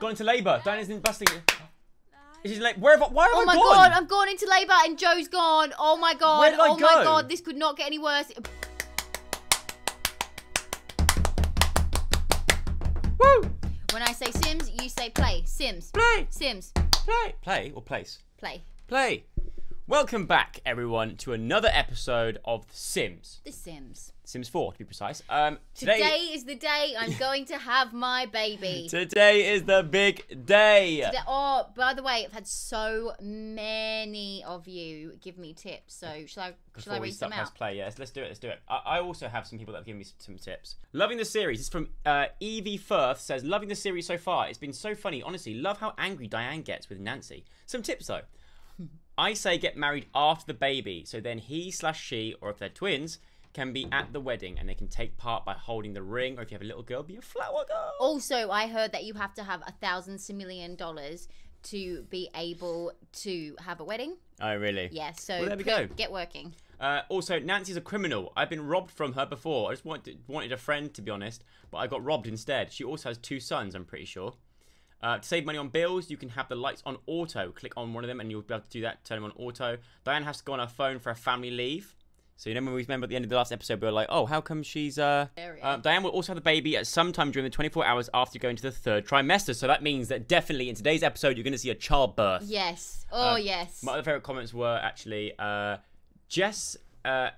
Gone into labour. Diane's in busting. Is she like, where have I gone? Oh my god, I'm gone into labour and Joe's gone. Oh my god. Where did I go? My god, this could not get any worse. Woo! When I say Sims, you say play. Sims. Play. Sims. Play. Play or place? Play. Play. Welcome back, everyone, to another episode of The Sims. The Sims. Sims 4, to be precise. Today is the day I'm going to have my baby. Today is the big day. Oh, by the way, I've had so many of you give me tips. So shall I read some out? Let's play. Yes, let's do it. Let's do it. I also have some people that have given me some tips. Loving the series. It's from Evie Firth. Says loving the series so far. It's been so funny. Honestly, love how angry Dianne gets with Nancy. Some tips though. I say get married after the baby, so then he/she, or if they're twins, can be at the wedding and they can take part by holding the ring, or if you have a little girl, be a flower girl. Also, I heard that you have to have $1,000 million to be able to have a wedding. Oh, really? Yeah, so well, there we go. Get working. Also, Nancy's a criminal. I've been robbed from her before. I just wanted a friend, to be honest, but I got robbed instead. She also has 2 sons, I'm pretty sure. To save money on bills, you can have the lights on auto. Click on one of them and you'll be able to do that, turn them on auto. Dianne has to go on her phone for a family leave. So you know when we remember at the end of the last episode, we were like, oh, how come she's... Dianne will also have the baby at some time during the 24 hours after going to the 3rd trimester. So that means that definitely in today's episode, you're going to see a childbirth. Yes. Oh, yes. My other favourite comments were actually... Jess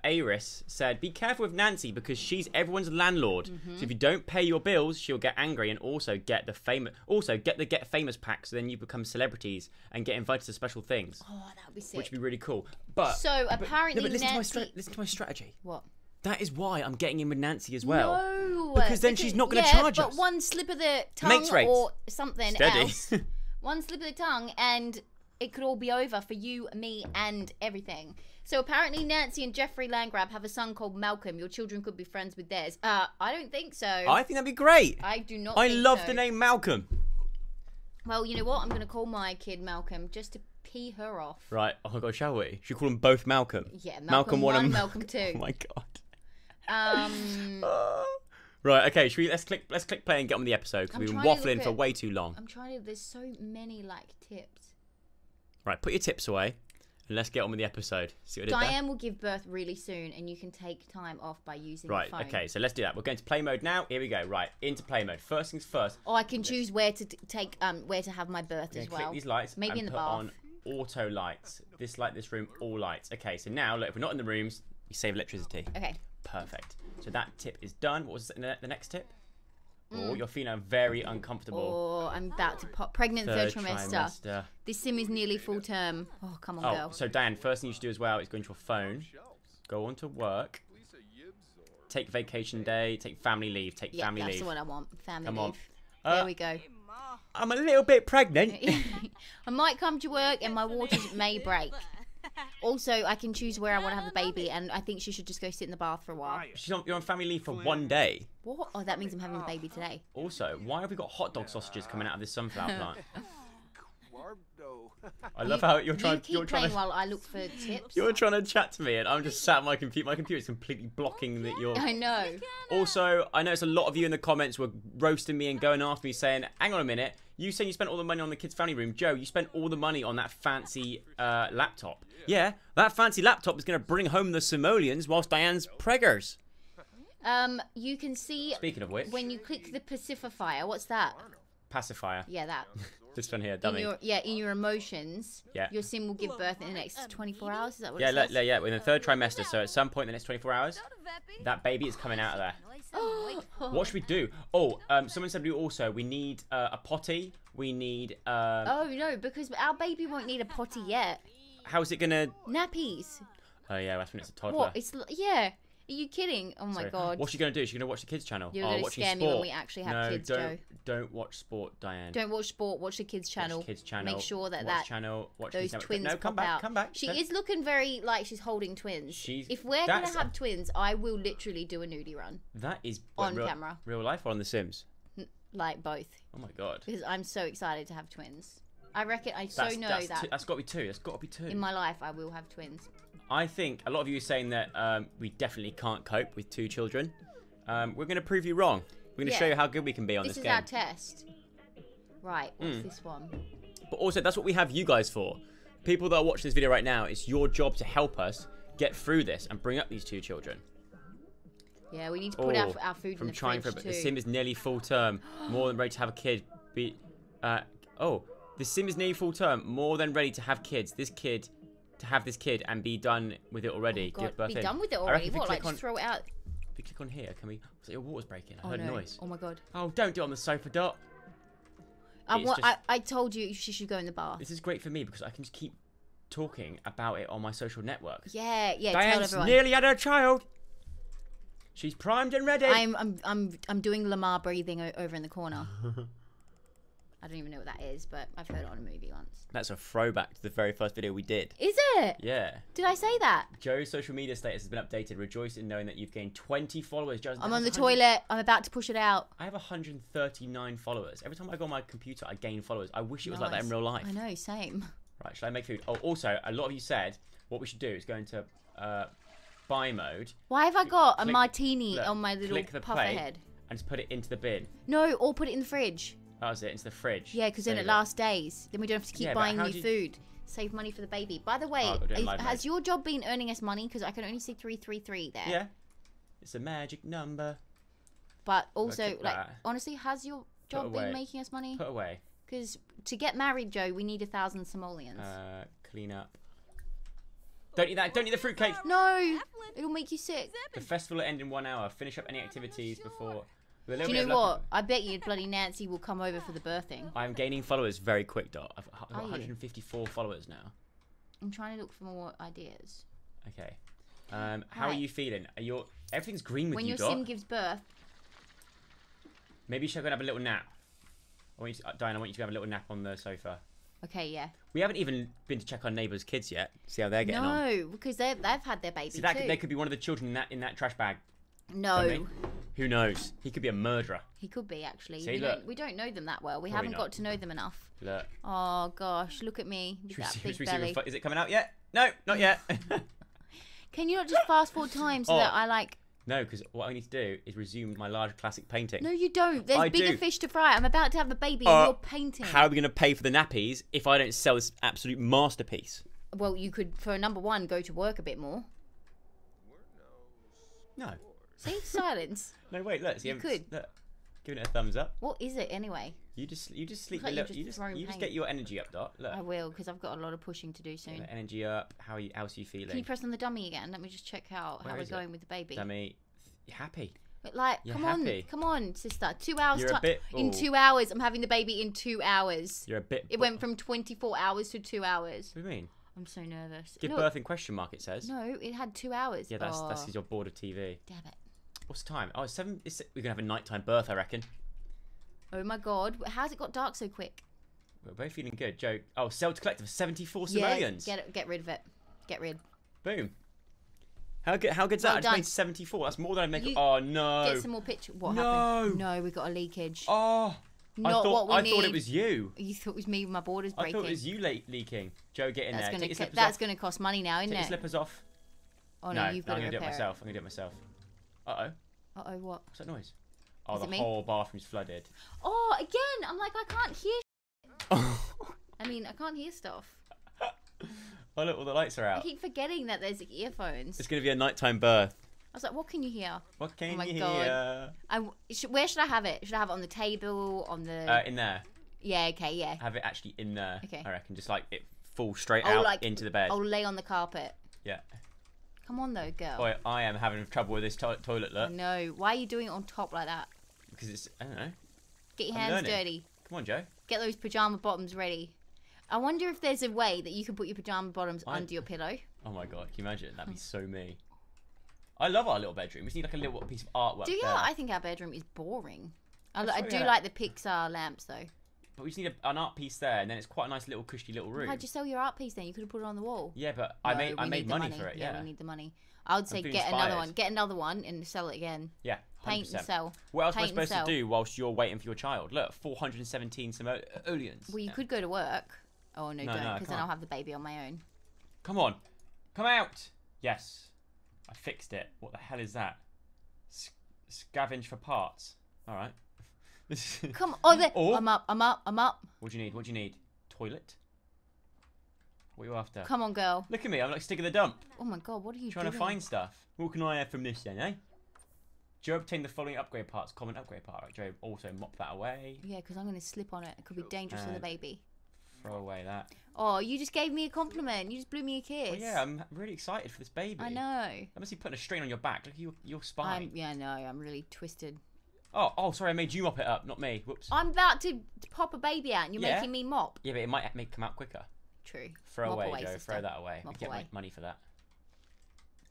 Aris said, be careful with Nancy because she's everyone's landlord. Mm-hmm. So if you don't pay your bills, she'll get angry and also get the Get Famous pack, so then you become celebrities and get invited to special things. Oh, that would be sick. Which would be really cool. But so apparently, but listen to my strategy. What? That is why I'm getting in with Nancy as well. No, because then she's not going to charge us. But one slip of the tongue or something else. One slip of the tongue and it could all be over for you, me, and everything. So apparently Nancy and Jeffrey Landgraab have a son called Malcolm. Your children could be friends with theirs. I don't think so. I think that'd be great. I do not think so. I love the name Malcolm. Well, you know what? I'm going to call my kid Malcolm just to pee her off. Right. Oh, my God, shall we? Should we call them both Malcolm? Yeah, Malcolm 1 and Malcolm 2. Oh, my God. Right, okay, should we, let's click play and get on with the episode because we've been waffling for way too long. I'm trying to, there's so many, like, tips. Right, put your tips away. Let's get on with the episode. See what Dianne will give birth really soon and you can take time off by using the phone. Right, okay, so let's do that. We're going to play mode now. Here we go. Right, into play mode. First things first. Oh, I can choose where to take where to have my birth as well. Click these lights. Maybe in the bath. On auto lights. This light, this room, all lights. Okay, so now look, if we're not in the rooms, you save electricity. Okay. Perfect. So that tip is done. What was the next tip? Oh, you're feeling very uncomfortable. Oh, I'm about to pop. Pregnant 3rd trimester. This sim is nearly full term. Oh, come on, girl. So, Dan, first thing you should do as well is go into your phone, go on to work, take vacation day, take family leave, take family leave. Yeah, that's what I want, family leave. Come on. There we go. I'm a little bit pregnant. I might come to work and my waters may break. Also, I can choose where I want to have a baby, and I think she should just go sit in the bath for a while. You're on family leave for 1 day. What? Oh, that means I'm having a baby today. Also, why have we got hot dog sausages coming out of this sunflower plant? I love how you're trying to... while I look for tips. You're trying to chat to me, and I'm just sat at my computer. My computer is completely blocking that you're... I know. Also, I noticed a lot of you in the comments were roasting me and going after me saying, hang on a minute, you saying you spent all the money on the kids' family room. Joe, you spent all the money on that fancy laptop. Yeah, that fancy laptop is going to bring home the simoleons whilst Diane's preggers. You can see... Speaking of which... When you click the pacifier, what's that? Pacifier. Yeah, that. This one here, dummy. In your emotions, your sim will give birth in the next 24 hours. Is that what it says? Yeah, we're in the 3rd trimester, so at some point in the next 24 hours, that baby is coming out of there. What should we do? Oh, someone said we need a potty. We need... Oh, no, because our baby won't need a potty yet. How is it going to... Nappies. Oh, yeah, that's when it's a toddler. What? It's... Yeah. Are you kidding? Oh, my God. What's she going to do? She's going to watch the kids' channel. You're going to scare me when we actually have kids, Joe. Don't watch sport, Dianne. Don't watch sport. Watch the kids' channel. Watch the kids' channel. Make sure that those twins pop out. No, come back. She is looking very like she's holding twins. If we're going to have twins, I will literally do a nudie run. That is on camera. Real life or on The Sims? Like both. Oh, my God. Because I'm so excited to have twins. I reckon that's got to be 2. That's got to be 2. In my life, I will have twins. I think a lot of you are saying that we definitely can't cope with 2 children. We're going to prove you wrong. We're going to show you how good we can be on this game. This is our test. Right, what's this one? But also, that's what we have you guys for. People that are watching this video right now, it's your job to help us get through this and bring up these two children. Yeah, we need to put our food in the fridge too. The sim is nearly full term, more than ready to have a kid. The sim is nearly full term, more than ready to have kids. To have this kid and be done with it already. Oh God, be done with it already? What, like just throw it out? If you click on here, can we... Was it your water's breaking? I heard a noise. Oh my God. Oh, don't do it on the sofa, Dot. I told you she should go in the bath. This is great for me because I can just keep talking about it on my social network. Yeah, yeah. Diane's nearly had her child. She's primed and ready. I'm doing Lamar breathing over in the corner. I don't even know what that is, but I've heard it on a movie once. That's a throwback to the very first video we did. Is it? Yeah. Did I say that? Joe's social media status has been updated. Rejoice in knowing that you've gained 20 followers. Joe's I'm on the toilet. I'm about to push it out. I have 139 followers. Every time I go on my computer, I gain followers. I wish it was like that in real life. I know, same. Right, should I make food? Oh, also, a lot of you said what we should do is go into buy mode. Why have I got a martini on my little puffer head? And just put it into the bin. No, or put it in the fridge. That was it, into the fridge. Yeah, because then it lasts days. Then we don't have to keep buying new food. Save money for the baby. By the way, has your job been earning us money? Because I can only see 333 there. Yeah. It's a magic number. But also, like, honestly, has your job been making us money? Put away. Because to get married, Joe, we need 1,000 simoleons. Clean up. Don't eat that. Don't eat the fruitcake. No. It'll make you sick. The festival will end in 1 hour. Finish up any activities before... Do you know what? I bet you bloody Nancy will come over for the birthing. I'm gaining followers very quick, Dot. I've got 154 followers now. I'm trying to look for more ideas. Okay. How are you feeling? Are your everything's green with you, Dot? When your sim gives birth. Maybe she'll go and have a little nap. I want you to, Diane, I want you to have a little nap on the sofa. Okay, yeah. We haven't even been to check on neighbours' kids yet. See how they're getting on. No, because they've had their baby too. They could be one of the children in that trash bag. No. Who knows? He could be a murderer. He could be, actually. See, we don't know them that well. We haven't got to know them enough. Look. Oh, gosh. Look at me. Look at that big belly. Is it coming out yet? No, not yet. Can you not just fast forward time so that I, like... No, because what I need to do is resume my large classic painting. No, you don't. There's bigger fish to fry. I'm about to have a baby and you're painting. How are we going to pay for the nappies if I don't sell this absolute masterpiece? Well, you could, for number one, go to work a bit more. No. See? Silence. No, wait, look. So you could. Look, giving it a thumbs up. What is it, anyway? You just sleep. Like you just get your energy up, Dot. Look. I will, because I've got a lot of pushing to do soon. Get the energy up. How's you feeling? Can you press on the dummy again? Let me just check out how we're going with the baby. Dummy. You're happy. Like, come on, sister. 2 hours. You're a bit, in 2 hours. I'm having the baby in 2 hours. You're a bit... It went from 24 hours to 2 hours. What do you mean? I'm so nervous. Give birth in question mark, it says. No, it had 2 hours. Yeah, that's your board of TV. Damn it. What's the time? Oh, it's 7. We're gonna have a nighttime birth, I reckon. Oh my God! How's it got dark so quick? We're both feeling good, Joe. Oh, sell to collective 74 civilians. Yeah, get rid of it. Get rid. Boom. How good's that? I made 74. That's more than I make. Oh no! Get some more pictures. What happened? No, we got a leakage. Oh, I thought it was you. You thought it was me with my borders breaking. I thought it was you leaking. Joe, get in there. That's gonna cost money now, isn't it? Take your slippers off. Oh no, you've got to repair it. I'm gonna do it myself. Uh-oh. Uh-oh, what? What's that noise? Oh, the whole bathroom's flooded. Oh, again! I'm like, I can't hear shit. I mean, I can't hear stuff. Oh, look, all the lights are out. I keep forgetting that there's like, earphones. It's going to be a nighttime birth. I was like, what can you hear? What can you hear? Oh, my God. Where should I have it? Should I have it on the table? On the... in there. Yeah, okay, yeah. Have it actually in there, okay. I reckon. Just, like, it falls straight out into the bed. I'll lay on the carpet. Yeah. Come on though, girl. Boy, I am having trouble with this toilet, look. No, why are you doing it on top like that? Because it's, I don't know. Get your hands dirty. Come on, Joe. Get those pajama bottoms ready. I wonder if there's a way that you can put your pajama bottoms under your pillow. Oh my God, can you imagine? That'd be so me. I love our little bedroom. We just need like a little piece of artwork. Do you? There. I think our bedroom is boring. I do like the Pixar lamps though. But we just need an art piece there, and then it's quite a nice little cushy little room. How'd you sell your art piece then? You could have put it on the wall. Yeah, but no, I made money for it. Yeah, we need the money. I would say get another one. Get another one and sell it again. Yeah, 100%. Paint and sell. What else am I supposed to do whilst you're waiting for your child? Look, 417 simoleons. Well, you could go to work. Oh, no, don't, because then I'll have the baby on my own. Come on. Come out. Yes. I fixed it. What the hell is that? Scavenge for parts. All right. Come on. There. Oh. I'm up. What do you need? Toilet? What are you after? Come on, girl. Look at me. I'm like stick of the dump. Oh my god, what are you doing? Trying to find stuff. What can I have from this then, eh? Joe obtained the following upgrade parts. Common upgrade part. Right? Joe also mopped that away. Yeah, because I'm going to slip on it. It could be dangerous for the baby. Throw away that. Oh, you just gave me a compliment. You just blew me a kiss. Well, yeah, I'm really excited for this baby. I know. That must be putting a strain on your back. Look at your spine. Yeah, I know. I'm really twisted. Oh, sorry, I made you mop it up, not me. Whoops. I'm about to pop a baby out and you're making me mop. Yeah, but it might come out quicker. True. Throw that away. Mop away. Money for that.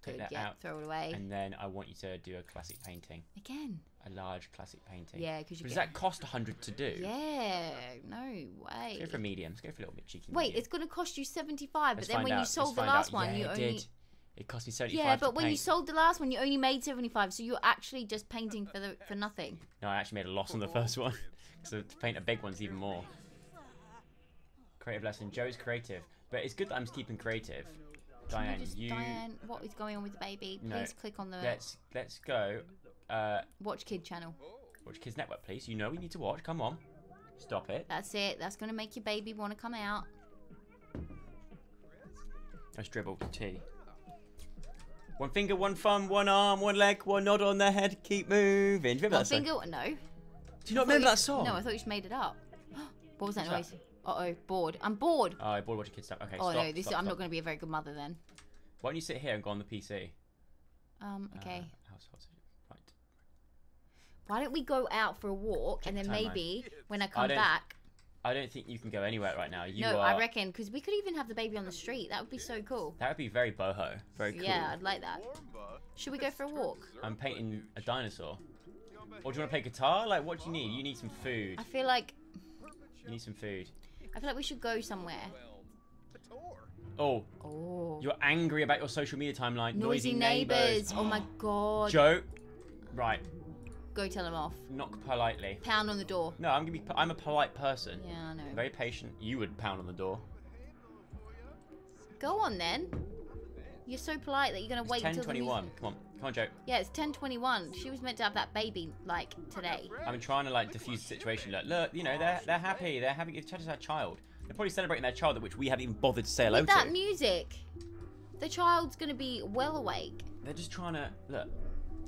Take that out. Throw it away. And then I want you to do a classic painting. Again? A large classic painting. Yeah, because does that cost 100 to do? Yeah, no way. Let's go for a medium. Let's go for a little bit cheeky. Wait, it's going to cost you 75, but then when you sold the last one, you only... It cost me 75. Yeah, but when you sold the last one, you only made 75, so you're actually just painting for nothing. No, I actually made a loss on the first one. So to paint a big one's even more. Creative lesson. Joe's creative, but it's good that I'm keeping creative. Dianne, what is going on with the baby? Please click on the. Let's go. Watch Kid Channel. Watch Kids Network, please. You know we need to watch. Come on. Stop it. That's it. That's gonna make your baby want to come out. Let's dribble tea. One finger, one thumb, one arm, one leg, one nod on the head, keep moving. Do you remember that song? One finger, no. Do you not remember that song? No, I thought you just made it up. What was that noise? Uh-oh, bored. I'm bored. Oh, I'm bored watching kids stuff. Okay, stop. Oh, no, I'm not going to be a very good mother then. Why don't you sit here and go on the PC? Okay. Right. Why don't we go out for a walk and then maybe when I come back... I don't think you can go anywhere right now. No, I reckon, because we could even have the baby on the street. That would be so cool. That would be very boho. Very cool. Yeah, I'd like that. Should we go for a walk? I'm painting a dinosaur. Or do you want to play guitar? Like, what do you need? You need some food. I feel like... You need some food. I feel like we should go somewhere. Oh. You're angry about your social media timeline. Noisy neighbours. Oh, my God. Joe. Right. Go tell him off. Knock politely. Pound on the door. No, I'm a polite person. Yeah, I know. Very patient. You would pound on the door. Go on then. You're so polite that you're gonna wait until 10:21. Come on, Joe. Yeah, it's 10:21. She was meant to have that baby like today. I'm trying to like diffuse the situation. Look, you know they're happy. They're having it's our child. They're probably celebrating their child, which we haven't even bothered to say hello to. With that music, the child's gonna be well awake. They're just trying to look.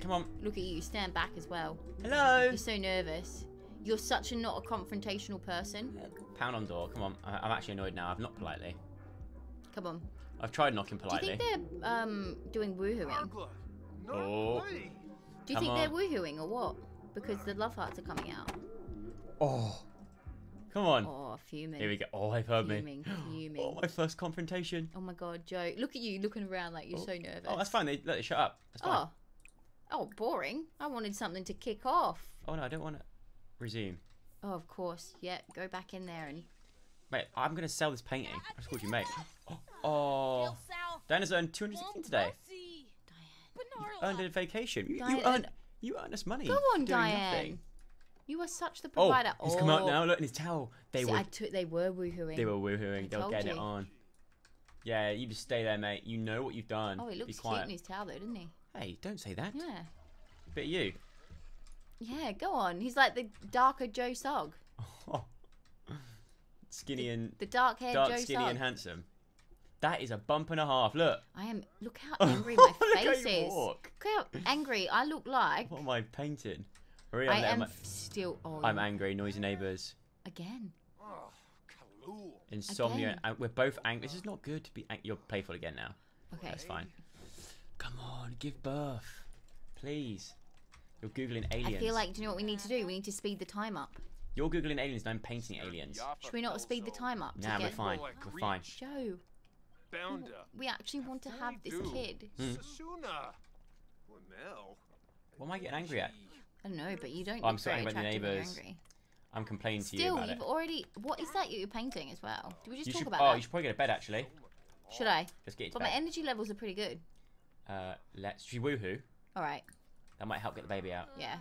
Come on. Look at you. Stand back as well. Hello. You're so nervous. You're such not a confrontational person. Pound on door. Come on. I'm actually annoyed now. I've knocked politely. Come on. I've tried knocking politely. Do you think they're doing woohooing? Oh. Do you think they're woohooing or what? Because the love hearts are coming out. Oh. Come on. Oh, fuming. Here we go. Oh, they've heard me. Fuming. Oh, my first confrontation. Oh, my God, Joe. Look at you looking around like you're so nervous. Oh, that's fine. They shut up. That's fine. Oh, boring. I wanted something to kick off. Oh, no, I don't want to resume. Oh, of course. Yeah, go back in there and... Mate, I'm going to sell this painting. I just called you mate. Oh. Diana's earned 216 today. Dianne. You earned a vacation. You earned us money. Go on, Dianne. Nothing. You are such the provider. Oh, he's come out now. Look in his towel. They were woohooing. They were woohooing. They'll get it on. Yeah, you just stay there, mate. You know what you've done. Oh, he looks cute in his towel, though, didn't he? Hey, don't say that. Yeah. But you. Yeah, go on. He's like the darker Joe Sugg. Skinny and... The dark-haired Joe Sugg. Dark, skinny and handsome. That is a bump and a half. Look. Look how angry my face is. Look how angry I look like. What am I painting? I am still... Oh, I'm angry. Noisy neighbours. Again. Insomnia. Again. We're both angry. This is not good to be angry. You're playful again now. Okay. That's fine. Come on, give birth. Please. You're Googling aliens. I feel like, do you know what we need to do? We need to speed the time up. You're Googling aliens and I'm painting aliens. Should we not speed the time up? Nah, we're fine. We're fine. Joe, we actually want to have this kid. What am I getting angry at? I don't know, but you don't look very attractive when you're angry. I'm complaining to you about it. Still, you've already... What is that you're painting as well? Did we just talk about that? Oh, you should probably get to bed, actually. Should I? Just get into bed. But my energy levels are pretty good. Should we woohoo? Alright. That might help get the baby out. Yeah.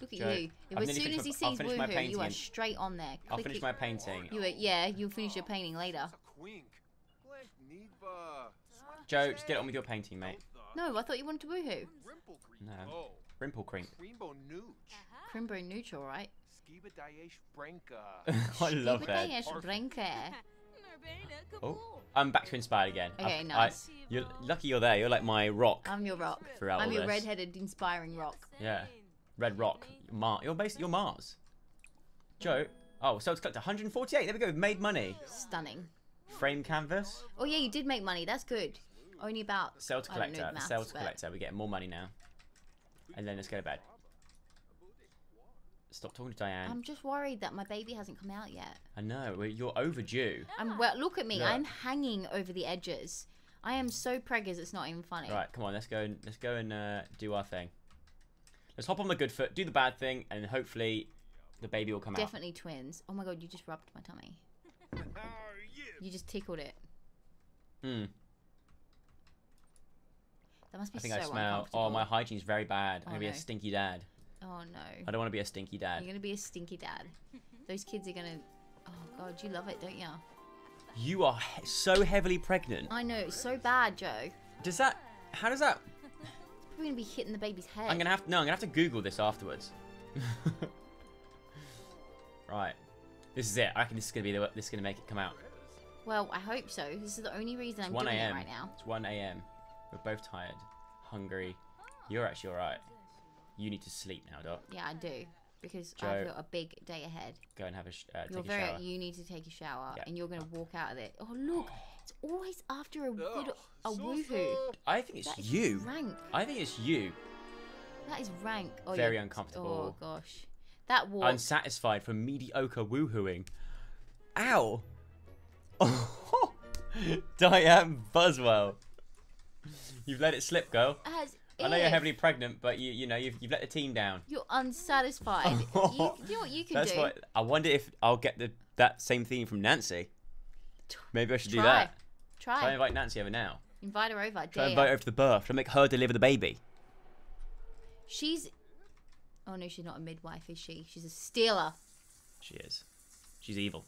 Look at you. As soon as he sees woohoo, you are straight on there. I'll finish my painting. Yeah, you'll finish your painting later. Joe, just get on with your painting, mate. No, I thought you wanted to woohoo. No. Rimple Crink. Crimbo neutral, right? I love that. Oh, I'm back to inspired again. Okay, nice. You're lucky you're there. You're like my rock. I'm your rock. Throughout I'm your red-headed, inspiring rock. Yeah. Red rock. You're Mars. Joe. Oh, so it's got to 148. There we go. We've made money. Stunning. Frame canvas. Oh, yeah, you did make money. That's good. Only about... Sell to collector. Sell to collector. We're getting more money now. And then let's go to bed. Stop talking to Dianne. I'm just worried that my baby hasn't come out yet. I know. You're overdue. Well, look at me. Look. I'm hanging over the edges. I am so preggers. It's not even funny. Right, come on. Let's go and do our thing. Let's hop on the good foot, do the bad thing, and hopefully the baby will come out. Definitely twins. Oh my god, you just rubbed my tummy. You just tickled it. Hmm. That must be so uncomfortable. I think I smell. Oh, my hygiene's very bad. I'm going to be a stinky dad. Oh no. I don't want to be a stinky dad. You're going to be a stinky dad. Those kids are going to... Oh god, you love it, don't you? You are so heavily pregnant. I know, it's so bad, Joe. Does that... How does that... We're gonna be hitting the baby's head. I'm gonna have to Google this afterwards. Right, this is it. I reckon this is gonna be the. This is gonna make it come out. Well, I hope so. This is the only reason I'm doing it right now. It's 1 AM. We're both tired, hungry. You're actually all right. You need to sleep now, Doc. Yeah, I do because Joe, I've got a big day ahead. Go and have a. Take a shower. You need to take a shower, and you're gonna walk out of it. Oh look. It's always after a woohoo. I think it's you. Rank. I think it's you. That is rank. Oh, very uncomfortable. Oh gosh, that walk. Unsatisfied from mediocre woohooing. Ow! Oh, Dianne Buswell. You've let it slip, girl. I know you're heavily pregnant, but you know you've let the team down. You're unsatisfied. You know what you can do. What, I wonder if I'll get that same theme from Nancy. Maybe I should do that. Try and invite Nancy over now. Invite her over. Try and invite her over to the birth. Try and make her deliver the baby. She's... Oh, no, she's not a midwife, is she? She's a stealer. She is. She's evil.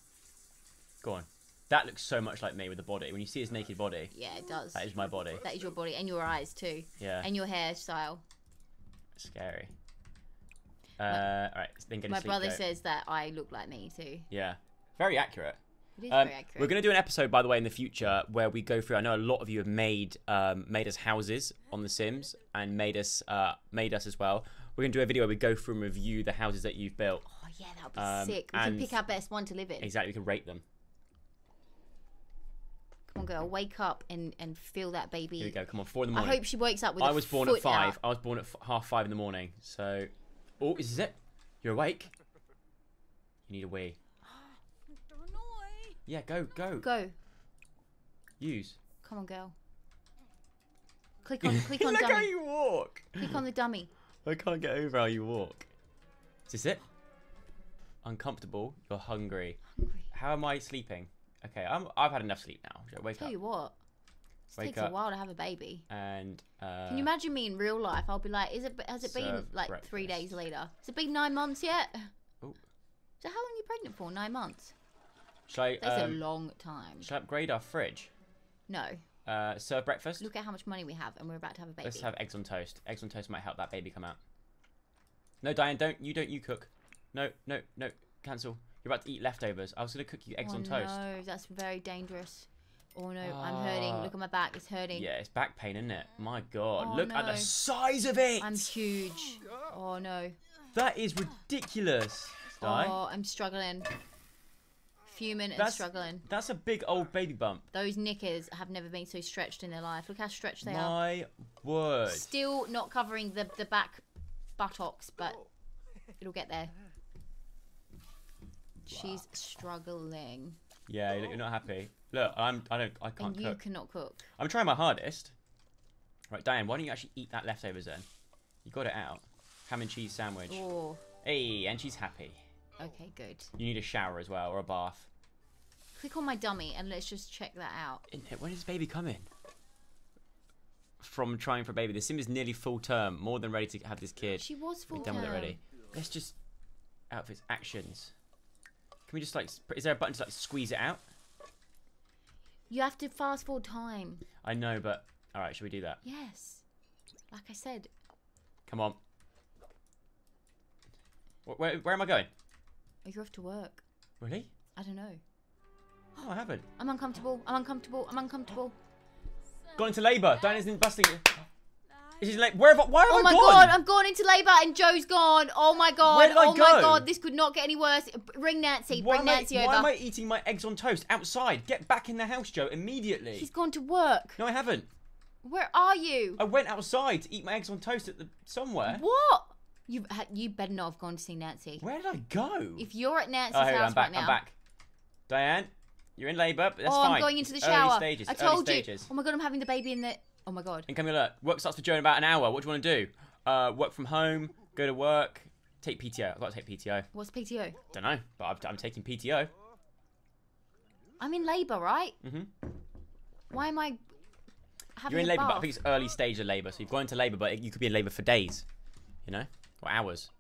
Go on. That looks so much like me with the body. When you see his naked body... Yeah, it does. That is my body. That is your body. And your eyes, too. Yeah. And your hairstyle. Scary. All right. My brother says that I look like me, too. Yeah. Very accurate. It is very accurate. We're going to do an episode, by the way, in the future where we go through. I know a lot of you have made us houses on The Sims and made us as well. We're going to do a video where we go through and review the houses that you've built. Oh yeah, that would be sick. We can pick our best one to live in. Exactly, we can rate them. Come on, girl, wake up and feel that baby. Here we go. Come on, 4 in the morning. I hope she wakes up with. I was born at 5. I was born at 5:30 in the morning. So, oh, is this it? You're awake. You need a wee. Yeah, go, go. Go. Use. Come on, girl. Click on, click on. Look dummy. How you walk. Click on the dummy. I can't get over how you walk. Is this it? Uncomfortable. You're hungry. Hungry. How am I sleeping? Okay, I've had enough sleep now. Wake up. Tell you what. It takes a while to have a baby. And can you imagine me in real life? I'll be like, has it been like breakfast. 3 days later? Has it been 9 months yet? Oh. So how long are you pregnant for? 9 months. That's a long time. Shall I upgrade our fridge? No. Serve breakfast? Look at how much money we have and we're about to have a baby. Let's have eggs on toast. Eggs on toast might help that baby come out. No, Dianne, don't you cook. No, no, no. Cancel. You're about to eat leftovers. I was going to cook you eggs on toast. Oh, no. That's very dangerous. Oh, no. I'm hurting. Look at my back. It's hurting. Yeah, it's back pain, isn't it? My God. Oh, Look at the size of it. I'm huge. Oh, no. That is ridiculous. Dianne. Oh, I'm struggling. Fuming and struggling. That's a big old baby bump. Those knickers have never been so stretched in their life. Look how stretched they are. My word. Still not covering the back buttocks, but it'll get there. She's struggling. Yeah, you're not happy. Look, I can't cook. And you cannot cook. I'm trying my hardest. Right, Dianne, why don't you actually eat that leftovers then? You got it out. Ham and cheese sandwich. Oh. Hey, and she's happy. Okay, good. You need a shower as well, or a bath. Click on my dummy and let's just check that out. Isn't it? When is baby coming? From trying for a baby. The Sim is nearly full term, more than ready to have this kid. She was full term. We're done with it already. Let's just... Outfits, actions. Can we just like... Is there a button to like squeeze it out? You have to fast forward time. I know, but... Alright, should we do that? Yes. Like I said. Come on. Where am I going? You're off to work. Really? I don't know. Oh, I haven't. I'm uncomfortable. I'm uncomfortable. I'm uncomfortable. Gone into labour. Diane's in busting. Is like where? Why am I gone? Oh my god! I'm gone into labour and Joe's gone. Oh my god! Where did I go? My god! This could not get any worse. Ring Nancy. Bring Nancy over. Why am I eating my eggs on toast outside? Get back in the house, Joe, immediately. She's gone to work. No, I haven't. Where are you? I went outside to eat my eggs on toast at somewhere. What? You better not have gone to see Nancy. Where did I go? If you're at Nancy's house right now. I'm back. Diane, you're in labour. That's fine. Oh, I'm going into the shower. Early stages. I told you. Oh my god, I'm having the baby in the. Oh my god. Incoming alert. Work starts for Joe in about an hour. What do you want to do? Work from home. Go to work. Take PTO. I've got to take PTO. What's PTO? Don't know, but I'm taking PTO. I'm in labour, right? Mhm. Why am I? Having you're in labour, but I think it's early stage of labour. So you've gone into labour, but you could be in labour for days, you know, or hours.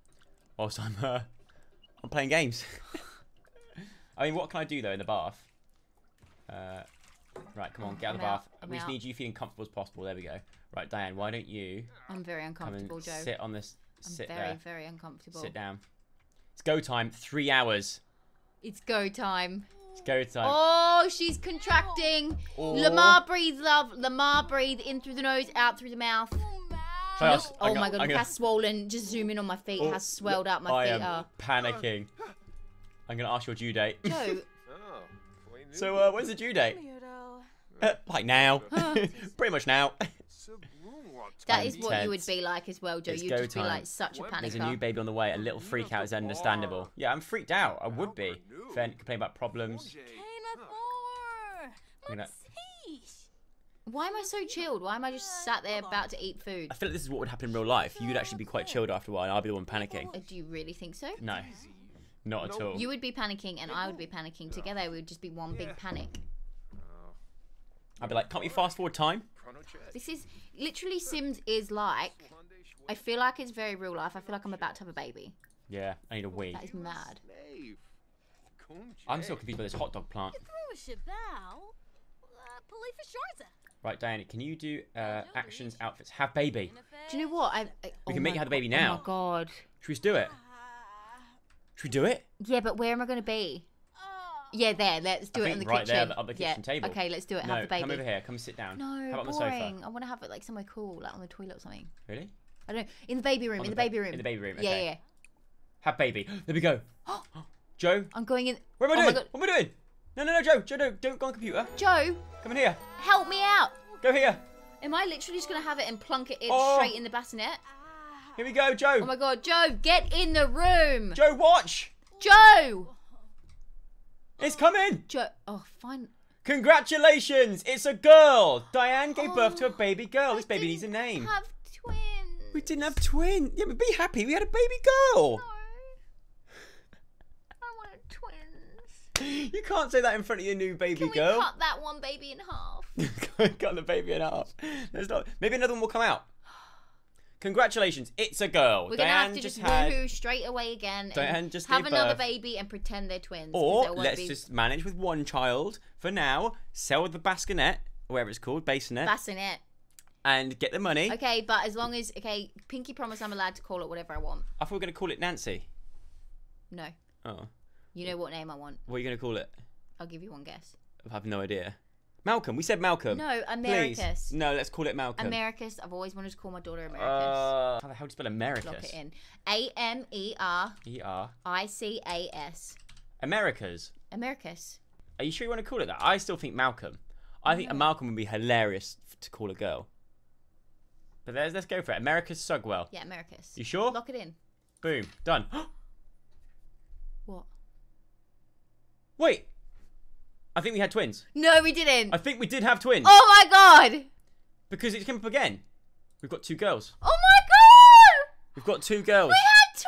Whilst I'm playing games. I mean, what can I do though in the bath? Right, come on, get out of the bath. We just need you feeling comfortable as possible. There we go. Right, Diane, why don't you? I'm very uncomfortable, Joe. Sit on this. Sit there. I'm very, very uncomfortable. Sit down. It's go time. 3 hours. It's go time. It's go time. Oh, she's contracting. Oh. Lamar breathe, love. Lamar breathe in through the nose, out through the mouth. Look, oh my god, look how swollen. Just zoom in on my feet. How swelled up my feet are. Panicking. I'm gonna ask your due date. Joe. So when's the due date? Like now. Pretty much now. That is what you would be like as well, Joe. You'd just be like such a panicker. There's a new baby on the way. A little freak out is understandable. Yeah, I'm freaked out. I would be. Fair to complain about problems. Why am I so chilled? Why am I just sat there about to eat food? I feel like this is what would happen in real life. You'd actually be quite chilled after a while and I'd be the one panicking. Do you really think so? No. Not at all. You would be panicking and I would be panicking. Together we would just be one big panic. I'd be like, can't we fast forward time? This is, literally Sims is like, I feel like it's very real life. I feel like I'm about to have a baby. Yeah, I need a wee. That is mad. I'm still confused by this hot dog plant. Right, Diane, can you do actions, outfits, have baby? Do you know what? We can make you have the baby now. Oh my god. Should we just do it? Should we do it? Yeah, but where am I going to be? Yeah, there. Let's do it on the kitchen. Right there, up the kitchen table. Okay, let's do it. No, have the baby. Come over here. Come sit down. No, how about boring. On the sofa? I want to have it like somewhere cool, like on the toilet or something. Really? I don't know. In the baby room. In the baby room. In the baby room. Okay. Yeah, yeah. Have baby. There we go. Joe. I'm going in. Where am I doing? What am I doing? No, no, no, Joe. Joe, no, don't go on the computer. Joe. Come in here. Help me out. Go here. Am I literally just gonna have it and plunk it in straight in the bassinet? Here we go, Joe. Oh my god, Joe, get in the room. Joe, watch. Joe. It's coming! Joe, oh, fine. Congratulations! It's a girl! Diane gave birth to a baby girl. This baby needs a name. We didn't have twins. We didn't have twins. Yeah, but be happy. We had a baby girl. No. I wanted twins. You can't say that in front of your new baby girl. Can we cut that one baby in half? Cut the baby in half. There's not, maybe another one will come out. Congratulations, it's a girl. We're going to have to just woohoo straight away again. Diane just have another baby and pretend they're twins. Or let's just manage with one child for now, sell the bascinet, whatever it's called, bassinet. Bassinet. And get the money. Okay, but as long as, okay, Pinky promise I'm allowed to call it whatever I want. I thought we were going to call it Nancy. No. Oh. You know what name I want. What are you going to call it? I'll give you one guess. I have no idea. Malcolm, we said Malcolm. No, Americus. Please. No, let's call it Malcolm. Americus. I've always wanted to call my daughter Americus. How the hell do you spell Americus? Lock it in. AMERICAS. Americas. Americus. Are you sure you want to call it that? I still think Malcolm. I think Malcolm would be hilarious to call a girl. But let's go for it. Americus Sugwell. Yeah, Americus. You sure? Lock it in. Boom. Done. What? Wait. I think we had twins. No, we didn't. I think we did have twins. Oh my god! Because it came up again. We've got two girls. Oh my god! We've got two girls. We had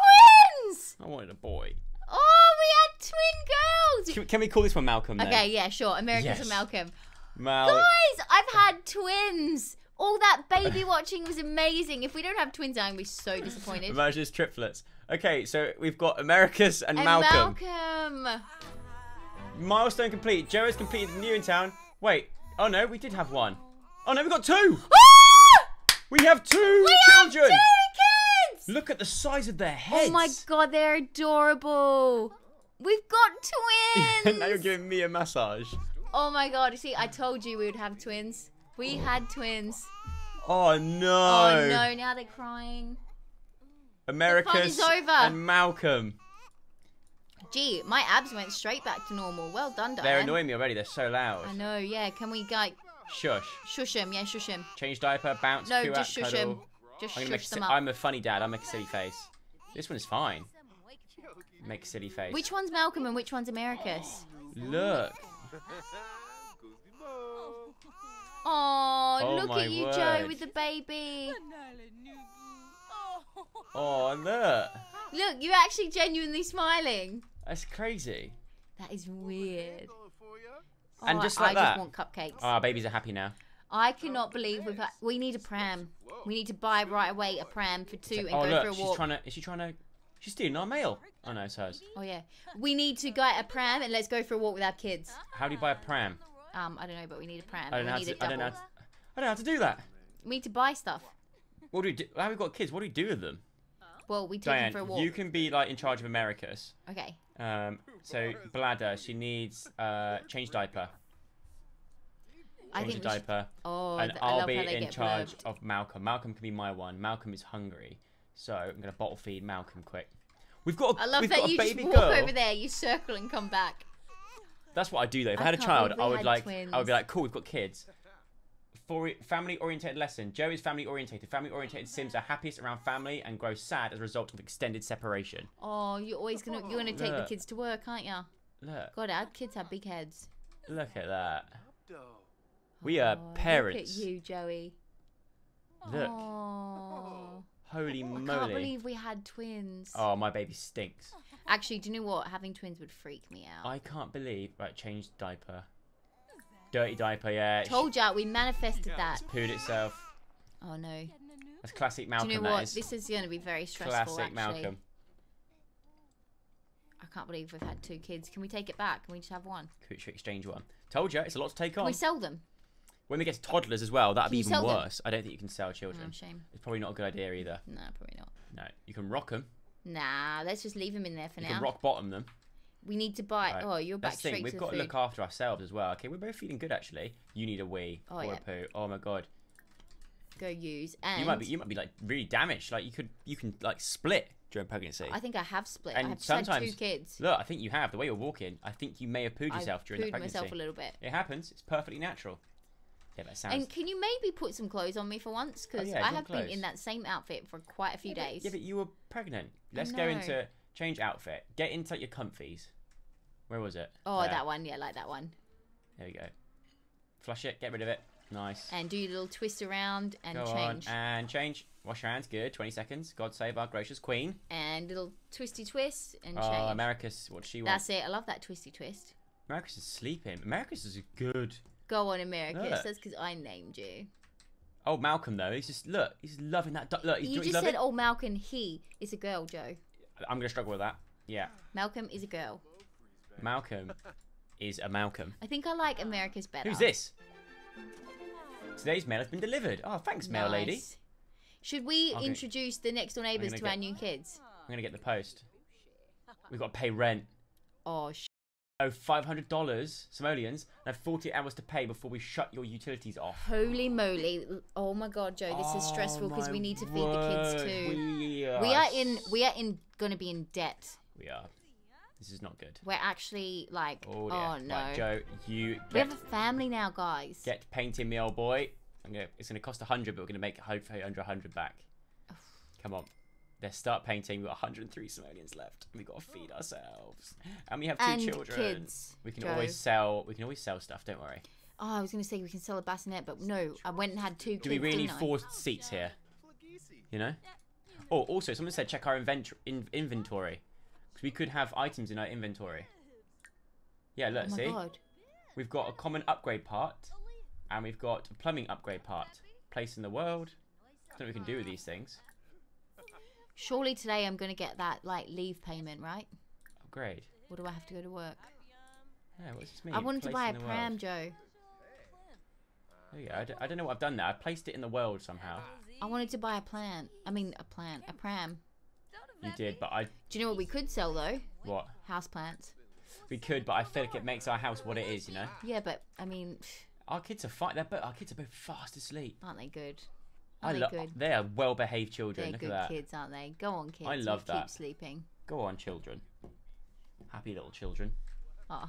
twins! I wanted a boy. Oh, we had twin girls. Can we call this one Malcolm then? Okay, yeah, sure. Americans and Malcolm. Guys, I've had twins. All that baby watching was amazing. If we don't have twins, I'm going to be so disappointed. Imagine it's triplets. Okay, so we've got Americus and Malcolm. Malcolm. Milestone complete. Joe has completed the new in town. Wait. Oh no, we did have one. Oh no, we got two. Ah! We have two children. We have two kids. Sims. Look at the size of their heads. Oh my god, they're adorable. We've got twins. Now you're giving me a massage. Oh my god, you see, I told you we would have twins. We had twins. Oh no. Oh no, now they're crying. Americus and Malcolm. Gee, my abs went straight back to normal. Well done, Dianne. They're annoying me already. They're so loud. I know, yeah. Can we, like... Shush. Shush him, yeah, shush him. Change diaper, bounce, no, just shush him. Just shush them up. I'm a funny dad. I make a silly face. This one is fine. Make a silly face. Which one's Malcolm and which one's Americus? Look. Oh, look at you, Joe, with the baby. Oh, look. Look, you're actually genuinely smiling. That's crazy. That is weird. And just like that. I just want cupcakes. Oh, our babies are happy now. I cannot believe we've... We need a pram. We need to buy right away a pram for two and go for a walk. Is she trying to... She's stealing our mail. Oh, no, it's hers. Oh, yeah. We need to get a pram and let's go for a walk with our kids. How do you buy a pram? I don't know, but we need a pram. I don't know how to do that. We need to buy stuff. What do we do? How have we got kids? What do we do with them? Well, we take them for a walk. You can be like in charge of Americus. Okay. So bladder, she needs change diaper. Change a diaper. Oh, and I'll be in charge of Malcolm. Malcolm can be my one. Malcolm is hungry, so I'm gonna bottle feed Malcolm quick. We've got. I love that you just walk over there, you circle and come back. That's what I do though. If I had a child, I would be like, cool, we've got kids. For family-oriented lesson. Joe is family-orientated. Family-orientated Sims are happiest around family and grow sad as a result of extended separation. Oh, you're always gonna take the kids to work, aren't you? Look. God, our kids have big heads. Look at that. We are parents. Look at you, Joey. Look. Oh. Holy moly! I can't believe we had twins. Oh, my baby stinks. Actually, do you know what? Having twins would freak me out. I can't believe. Right, change diaper. Dirty diaper, yeah. Told ya, we manifested that. It's pooed itself. Oh no. That's classic Malcolm. Do you know what? This is going to be very stressful. Classic Malcolm. I can't believe we've had two kids. Can we take it back? Can we just have one? Could we exchange one? Told ya, it's a lot to take on. Can we sell them? When we get to toddlers as well, that'd be even worse. I don't think you can sell children. Oh, shame. It's probably not a good idea either. No, probably not. No, you can rock them. Nah, let's just leave them in there for now. You can rock bottom them. We need to buy. Right. Oh, you're back straight to the food. We've got to look after ourselves as well. Okay, we're both feeling good actually. You need a wee or a poo. Oh my god. Go use. And you might be like really damaged. Like you can like split during pregnancy. I think I have split. And I have sometimes had two kids. Look, I think you have. The way you're walking, I think you may have pooed yourself during the pregnancy. I pooed myself a little bit. It happens. It's perfectly natural. Yeah, that sounds. And can you maybe put some clothes on me for once? Because I have been in that same outfit for quite a few days. But you were pregnant. Let's go into. Change outfit. Get into your comfies. Where was it? Oh, that one. Yeah, like that one. There we go. Flush it. Get rid of it. Nice. And do your little twist around and change. And change. Wash your hands. Good. 20 seconds. God save our gracious queen. And little twisty twist and change. Oh, Americus. What she wants. That's it. I love that twisty twist. Americus is sleeping. Americus is good. Go on, Americus. Look. That's because I named you. Oh, Malcolm, though. He's just, look. He's loving that. Look, he's you just said, oh, Malcolm, he is a girl, Joe. I'm gonna struggle with that. Yeah. Malcolm is a girl. Malcolm is a Malcolm. I think I like America's better. Who's this? Today's mail has been delivered. Oh, thanks, mail lady. Should we introduce the next door neighbours to our new kids? I'm gonna get the post. We've got to pay rent. Oh, $500 Somalians and have 48 hours to pay before we shut your utilities off. Holy moly. Oh my god, Joe, this is stressful because we need to feed the kids too. We are gonna be in debt. We are. This is not good. We're actually like oh no. Right, Joe, we have a family now, guys. Get painting me old boy. It's gonna cost 100 but we're gonna make hopefully under 100 back. Come on. Let's start painting. We've got 103 Somalians left. We've got to feed ourselves. And we have two children. Kids, we can always sell stuff, don't worry. Oh, I was gonna say we can sell a bassinet, but no, I went and had two kids. Do we really need four seats here? You know? Oh, also someone said check our inventory. Because we could have items in our inventory. Yeah, look, see? God. We've got a common upgrade part and we've got a plumbing upgrade part. Place in the world. I don't know what we can do with these things. Surely today I'm going to get that, like, leave payment, right? Oh, great. Or do I have to go to work? Yeah, what does this mean? I wanted to buy a pram, Joe. There you go. I don't know what I've done there. I placed it in the world somehow. I wanted to buy a plant. I mean, a plant, a pram. You did, but I... Do you know what we could sell, though? What? House plants. We could, but I feel like it makes our house what it is, you know? Yeah, but, I mean... Our kids are fine. Our kids are both fast asleep. Aren't they good? Aren't they good? They are well-behaved children. They're good kids, aren't they? Go on, kids. I love that. Keep sleeping. Go on, children. Happy little children. Oh.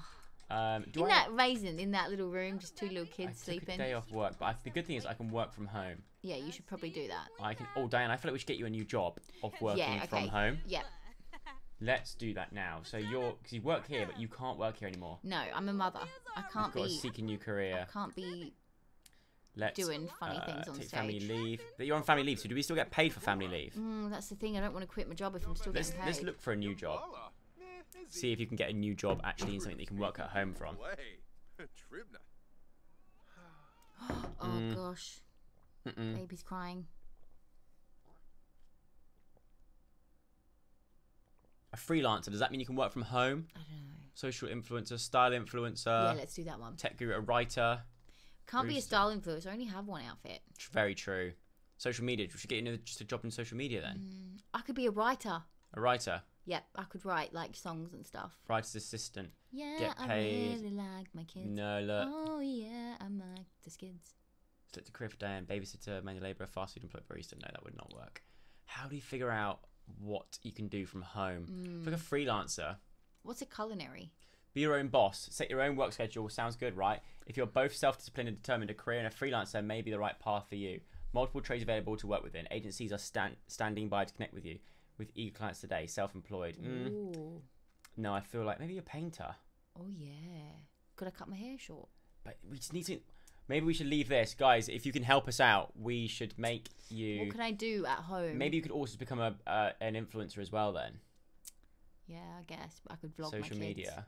In that little room, just two little kids sleeping. I took a day off work, but the good thing is I can work from home. Yeah, you should probably do that. I can. Oh, Dianne, I feel like we should get you a new job of working from home. Yeah. Let's do that now. So because you work here, but you can't work here anymore. No, I'm a mother. I can't be. You've got to seek a new career. I can't be doing funny things on stage. Family leave. But you're on family leave, so do we still get paid for family leave? That's the thing. I don't want to quit my job if I'm still getting paid. Let's look for a new job. See if you can get a new job actually in something that you can work at home from. Oh gosh. Baby's crying. A freelancer, does that mean you can work from home? I don't know. Social influencer, style influencer. Yeah, let's do that one. Tech guru, a writer. Can't be a style influencer, I only have one outfit. Very true. Social media, we should get into just a job in social media then. I could be a writer. A writer? Yep, I could write like songs and stuff. Writer's assistant. Yeah, get paid. I really like my kids. No, look. Oh yeah, I like the kids. Select a career for Dianne, babysitter, manual labourer, fast food employee, barista. No, that would not work. How do you figure out what you can do from home? Like a freelancer. What's a culinary? Be your own boss. Set your own work schedule. Sounds good, right? If you're both self-disciplined and determined, a career in a freelancer may be the right path for you. Multiple trades available to work within. Agencies are standing by to connect with you. With eager clients today, self-employed. No, I feel like maybe a painter. Oh yeah, could I cut my hair short? But we just need to. Maybe we should leave this, guys. If you can help us out, we should make you. What can I do at home? Maybe you could also become a an influencer as well then. Yeah, I guess. But I could vlog social media.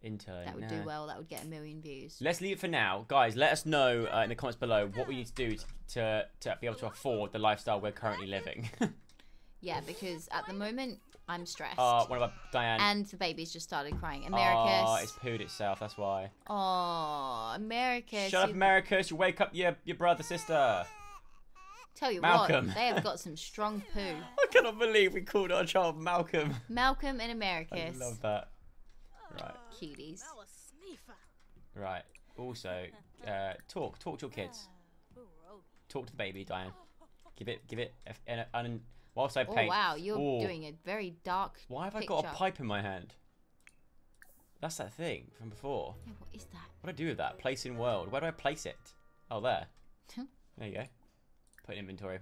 Intern. That would do well. That would get 1 million views. Let's leave it for now, guys. Let us know in the comments below what we need to do to be able to afford the lifestyle we're currently living. Yeah, because at the moment, I'm stressed. Oh, what about Dianne? And the baby's just started crying. Americus. Oh, it's pooed itself, that's why. Oh, Americus. Shut up, Americus. You wake up your brother, sister. Tell you what, they have got some strong poo. I cannot believe we called our child Malcolm. Malcolm and Americus. I love that. Right. Cuties. Right. Also, talk. Talk to your kids. Talk to the baby, Dianne. Give it an... Whilst I paint. Oh wow, you're doing a very dark picture. Why have I got a pipe in my hand? That's that thing from before. Yeah, what is that? What do I do with that? Place in world. Where do I place it? Oh, there. There you go. Put in inventory.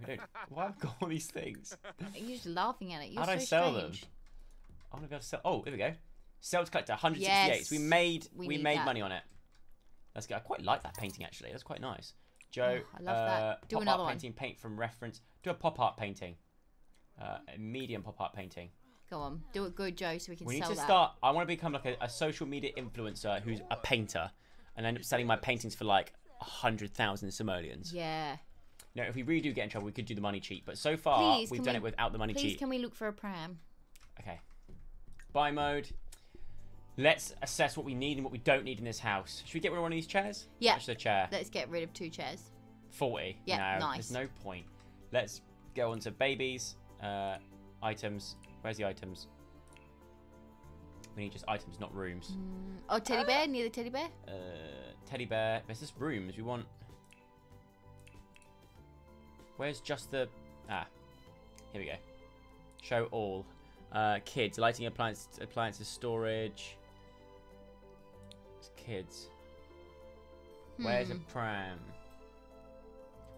Why have I got all these things? You're just laughing at it. How do I sell them? I want to be able to sell. Oh, there we go. Sell to collector, 168. Yes. We made money on it. That's good. I quite like that painting actually. That's quite nice. Joe, oh, I love that. Do another one. Painting, paint from reference. Do a pop art painting. A medium pop-art painting. Go on, do it good, Joe, so we can sell that. We need to start. I want to become like a social media influencer who's a painter, and end up selling my paintings for like 100,000 simoleons. Yeah. No, if we really do get in trouble, we could do the money cheat. But so far, we've done it without the money cheat. Please, can we look for a pram? Okay. Buy mode. Let's assess what we need and what we don't need in this house. Should we get rid of one of these chairs? Yeah. Just a chair. Let's get rid of 2 chairs. 40. Yeah. No, nice. There's no point. Let's go on to babies. Items. Where's the items? We need just items, not rooms. Oh, teddy bear. Near the teddy bear. Teddy bear. There's just rooms. We want. Where's just the? Ah, here we go. Show all. Kids. Lighting appliances. Storage. It's kids. Where's a pram?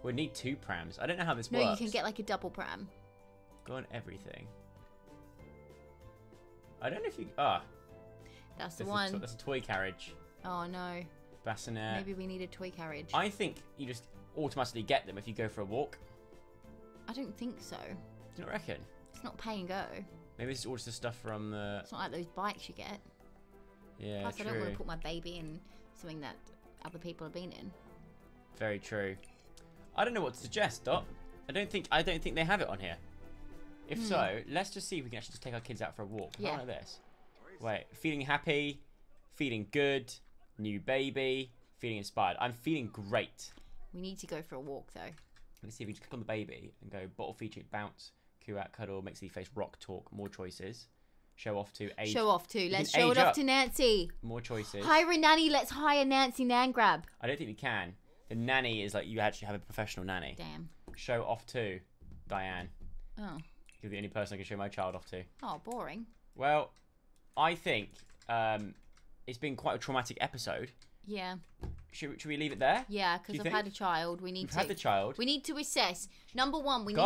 We need 2 prams. I don't know how this works. No, you can get like a double pram. Go on everything. I don't know if you... Ah. That's the one. That's a toy carriage. Oh, no. Bassinet. Maybe we need a toy carriage. I think you just automatically get them if you go for a walk. I don't think so. Do you not reckon? It's not pay and go. Maybe it's all just the stuff from the... It's not like those bikes you get. Yeah, plus, true. I don't want to put my baby in something that other people have been in. Very true. I don't know what to suggest, Dot. I don't think they have it on here. If so, let's just see if we can actually just take our kids out for a walk. Yeah. Like this. Wait, feeling happy, feeling good, new baby, feeling inspired. I'm feeling great. We need to go for a walk, though. Let's see if we can just click on the baby and go bottle feed cheek, bounce, coo out, cuddle, make silly face, rock, talk, more choices. Show off to, age. Show off to. Let's show it off to Nancy. More choices. Hire a nanny. Let's hire Nancy Landgraab. I don't think we can. The nanny is like you actually have a professional nanny. Damn. Show off to Dianne. Oh. You're the only person I can show my child off to. Oh, boring. Well, I think it's been quite a traumatic episode. Yeah. Should we leave it there? Yeah, because I've had a child. We need We've to. Had the child. We need to assess. Number one, we need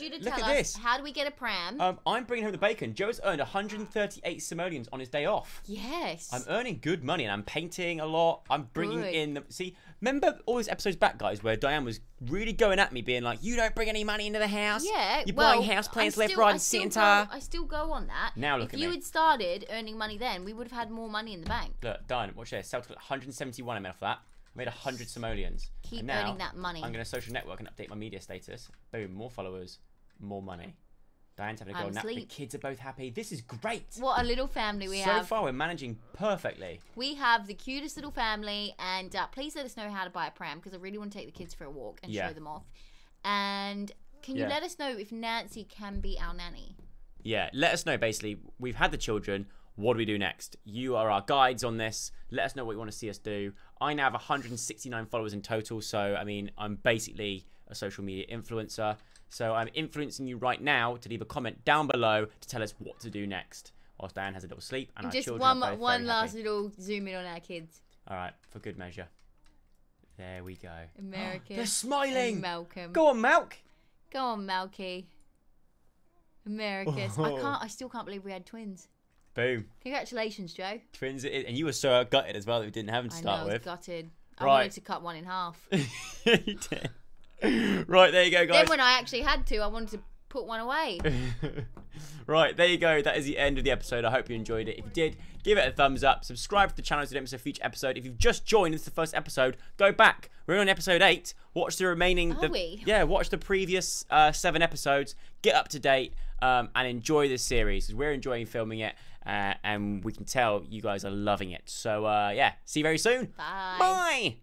you to tell us this. How do we get a pram? I'm bringing home the bacon. Joe has earned 138 simoleons on his day off. Yes. I'm earning good money and I'm painting a lot. I'm bringing in the. See, remember all those episodes back, guys, where Dianne was really going at me, being like, "You don't bring any money into the house. Yeah, you're buying house plans left, right, and centre." I still go on that. Now look at me. If you had started earning money then, we would have had more money in the bank. Look, Dianne, watch this. 171 I'm out for that. I made 100 simoleons. Keep earning that money. I'm going to social network and update my media status. Boom, more followers, more money. Dianne's having a go nap. The kids are both happy. This is great. What a little family we have. So far, we're managing perfectly. We have the cutest little family. And please let us know how to buy a pram because I really want to take the kids for a walk and show them off. And can you let us know if Nancy can be our nanny? Yeah, let us know basically. We've had the children. What do we do next? You are our guides on this. Let us know what you want to see us do. I now have 169 followers in total. So, I mean, I'm basically a social media influencer. So I'm influencing you right now to leave a comment down below to tell us what to do next. Whilst Dianne has a little sleep and our children are both very happy. Just one last little zoom in on our kids. All right, for good measure. There we go. Americus. They're smiling. Malcolm. Go on, Malk. Go on, Malky. Americus. Oh. I still can't believe we had twins. Boom. Congratulations, Joe. Twins it is. And you were so gutted as well that we didn't have them to start with. I was gutted. Right. I wanted to cut one in half. You did. Right, there you go, guys. Then when I actually had to, I wanted to put one away. Right, there you go. That is the end of the episode. I hope you enjoyed it. If you did, give it a thumbs up. Subscribe to the channel so you don't miss a future episode. If you've just joined, this is the first episode, go back. We're on episode 8. Watch the remaining... Yeah, watch the previous 7 episodes. Get up to date and enjoy this series because we're enjoying filming it. And we can tell you guys are loving it. So, yeah, see you very soon. Bye. Bye.